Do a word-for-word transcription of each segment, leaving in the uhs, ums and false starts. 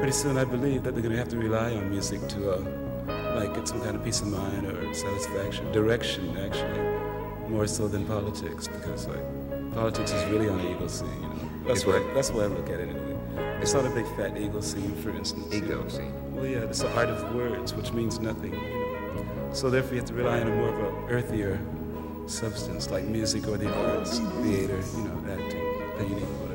pretty soon I believe that they're going to have to rely on music to uh, like get some kind of peace of mind or satisfaction, direction actually, more so than politics, because like politics is really on the ego scene. You know? That's why that's why I look at it anyway. It's not a big fat ego scene, for instance. Ego scene. Well, yeah, it's the art of words, which means nothing. So therefore, you have to rely on a more of an earthier substance, like music or the arts, theater, you know, acting, painting, whatever.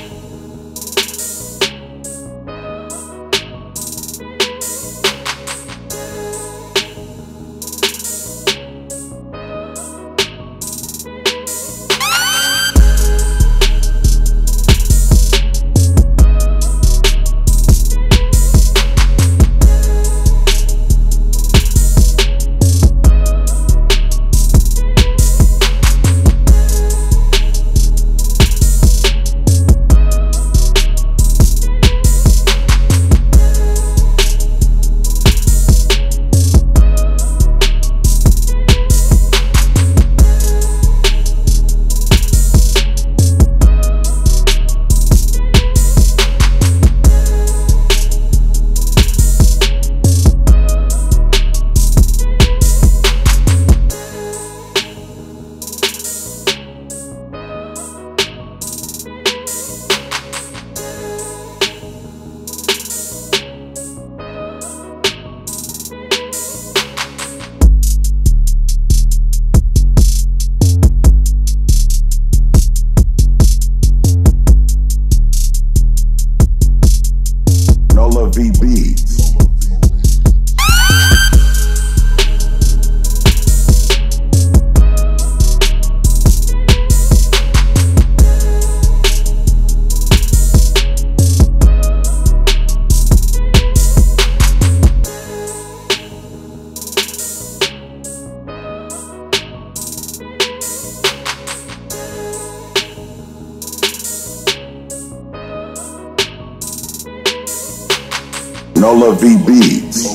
B Beats. NolaV Beats.